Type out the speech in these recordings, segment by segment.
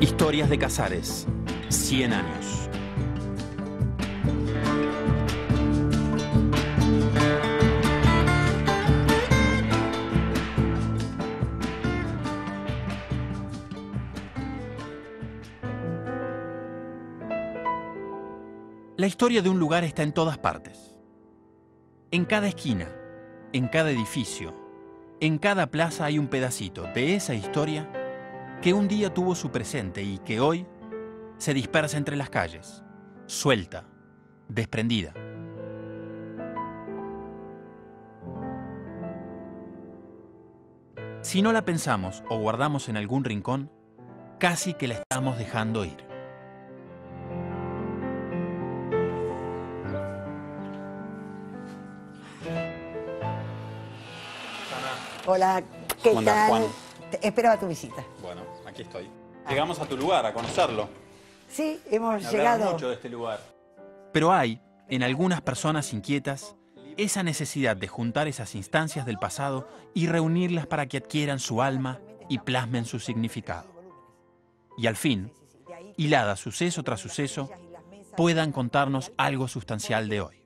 Historias de Casares, 100 años. La historia de un lugar está en todas partes. En cada esquina, en cada edificio, en cada plaza hay un pedacito de esa historia que un día tuvo su presente y que hoy se dispersa entre las calles, suelta, desprendida. Si no la pensamos o guardamos en algún rincón, casi que la estamos dejando ir. Hola, ¿qué tal? Juan. Esperaba tu visita. Bueno, aquí estoy. Llegamos a tu lugar, a conocerlo. Sí, hemos llegado. Mucho de este lugar. Pero hay, en algunas personas inquietas, esa necesidad de juntar esas instancias del pasado y reunirlas para que adquieran su alma y plasmen su significado. Y al fin, hilada suceso tras suceso, puedan contarnos algo sustancial de hoy.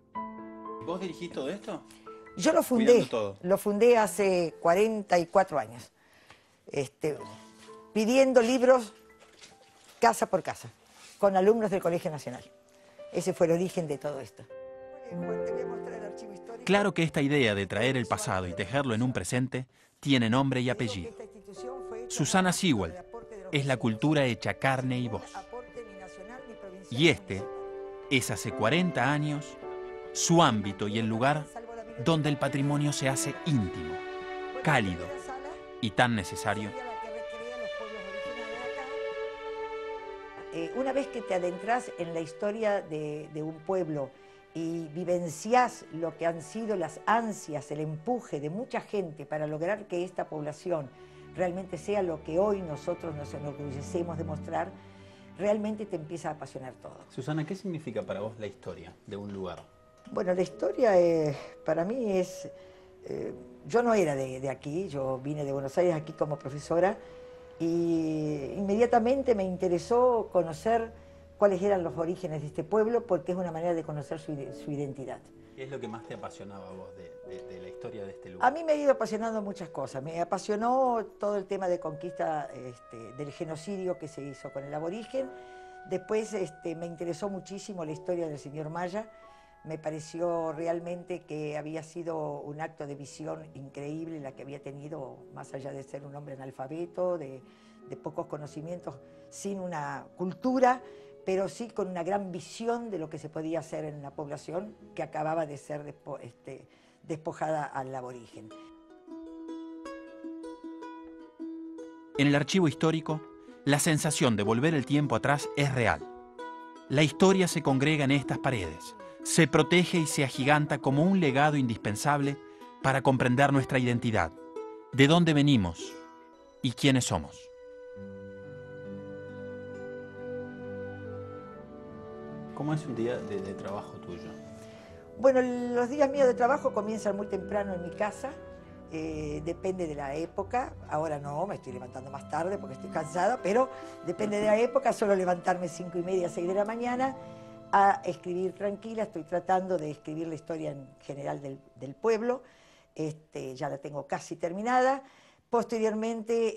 ¿Vos dirigís todo esto? Yo lo fundé hace 44 años, pidiendo libros casa por casa, con alumnos del Colegio Nacional. Ese fue el origen de todo esto. Claro que esta idea de traer el pasado y tejerlo en un presente tiene nombre y apellido. Susana Sigwald es la cultura hecha carne y voz. Y este es hace 40 años su ámbito y el lugar donde el patrimonio se hace íntimo, cálido y tan necesario. Una vez que te adentras en la historia de un pueblo y vivencias lo que han sido las ansias, el empuje de mucha gente para lograr que esta población realmente sea lo que hoy nosotros nos enorgullecemos de mostrar, realmente te empieza a apasionar todo. Susana, ¿qué significa para vos la historia de un lugar? Bueno, la historia para mí es... yo no era de aquí, yo vine de Buenos Aires aquí como profesora y inmediatamente me interesó conocer cuáles eran los orígenes de este pueblo porque es una manera de conocer su identidad. ¿Qué es lo que más te apasionaba a vos de la historia de este lugar? A mí me ha ido apasionando muchas cosas. Me apasionó todo el tema de conquista del genocidio que se hizo con el aborigen. Después me interesó muchísimo la historia del señor Maya. Me pareció realmente que había sido un acto de visión increíble la que había tenido, más allá de ser un hombre analfabeto, de pocos conocimientos, sin una cultura, pero sí con una gran visión de lo que se podía hacer en una población que acababa de ser despojada al aborigen. En el archivo histórico, la sensación de volver el tiempo atrás es real. La historia se congrega en estas paredes. Se protege y se agiganta como un legado indispensable para comprender nuestra identidad, de dónde venimos y quiénes somos. ¿Cómo es un día de trabajo tuyo? Bueno, los días míos de trabajo comienzan muy temprano en mi casa, depende de la época. Ahora no, me estoy levantando más tarde porque estoy cansada, pero depende de la época, suelo levantarme 5:30, 6 de la mañana, a escribir tranquila. Estoy tratando de escribir la historia en general del pueblo, ya la tengo casi terminada. Posteriormente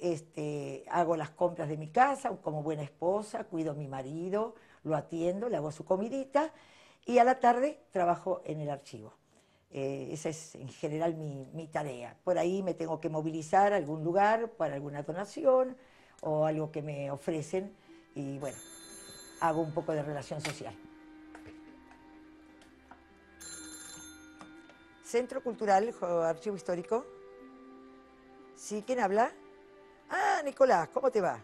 hago las compras de mi casa, como buena esposa, cuido a mi marido, lo atiendo, le hago su comidita y a la tarde trabajo en el archivo. Esa es en general mi tarea. Por ahí me tengo que movilizar a algún lugar para alguna donación o algo que me ofrecen y bueno, hago un poco de relación social. Centro Cultural Archivo Histórico. ¿Sí? ¿Quién habla? Ah, Nicolás, ¿cómo te va?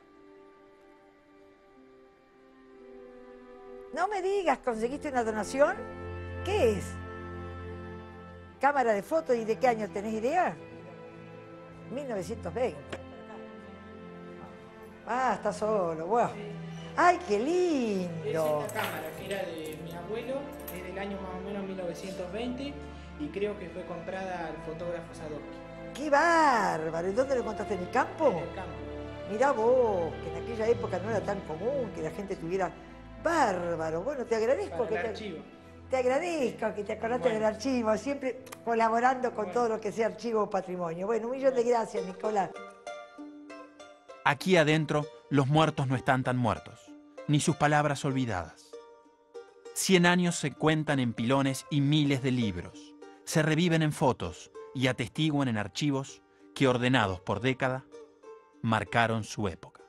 No me digas, ¿conseguiste una donación? ¿Qué es? ¿Cámara de fotos y de qué año? ¿Tenés idea? 1920. Ah, está solo, wow. ¡Ay, qué lindo! Esa cámara que era de mi abuelo, es del año más o menos 1920. Y creo que fue comprada al fotógrafo Sadovsky. ¡Qué bárbaro! ¿Y dónde lo encontraste? ¿En el campo? En el campo. mirá vos, que en aquella época no era tan común que la gente tuviera... Bárbaro, bueno, te agradezco que te agradezco que te acordaste del archivo, siempre colaborando con todo lo que sea archivo o patrimonio. Bueno, un millón de gracias, Nicolás. Aquí adentro, los muertos no están tan muertos, ni sus palabras olvidadas. 100 años se cuentan en pilones y miles de libros. Se reviven en fotos y atestiguan en archivos que, ordenados por década, marcaron su época.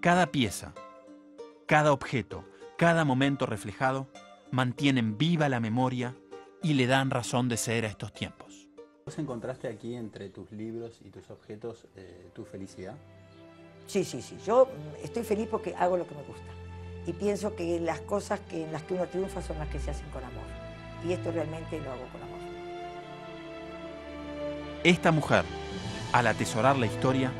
Cada pieza, cada objeto, cada momento reflejado, mantienen viva la memoria y le dan razón de ser a estos tiempos. ¿Vos encontraste aquí, entre tus libros y tus objetos, tu felicidad? Sí, sí, sí. Yo estoy feliz porque hago lo que me gusta. Y pienso que las cosas en las que uno triunfa son las que se hacen con amor. Y esto realmente lo hago con amor. Esta mujer, al atesorar la historia,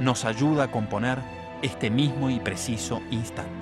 nos ayuda a componer este mismo y preciso instante.